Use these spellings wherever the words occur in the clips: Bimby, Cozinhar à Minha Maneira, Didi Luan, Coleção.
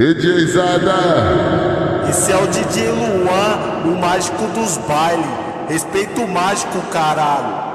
Redizada. Esse é o Didi Luan, o mágico dos bailes. Respeito o mágico, caralho.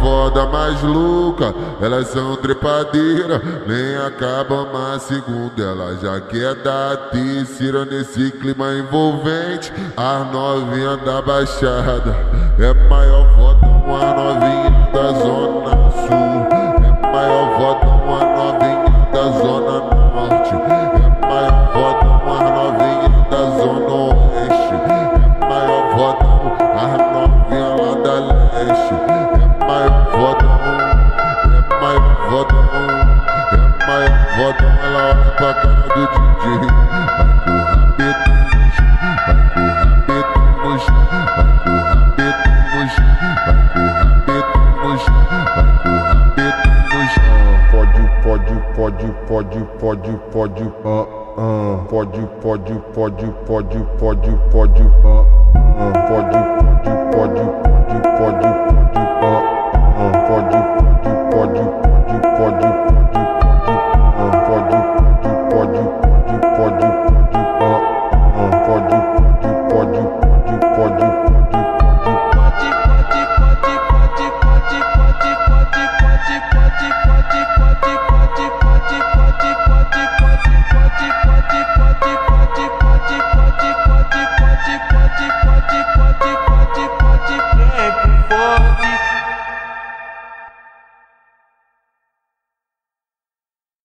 Foda mais louca, elas são trepadeiras, nem acabam mais segunda, ela já quer dar a terceira nesse clima envolvente. As novinhas da Baixada é maior fodão, a novinha da Zona Sul é maior fodão, a novinha da Zona Norte é maior fodão, a novinha da Zona Oeste é maior fodão, a novinha lá da Leste. Ela olha pra cara do Didi, vai com o rabetão no chão, pode.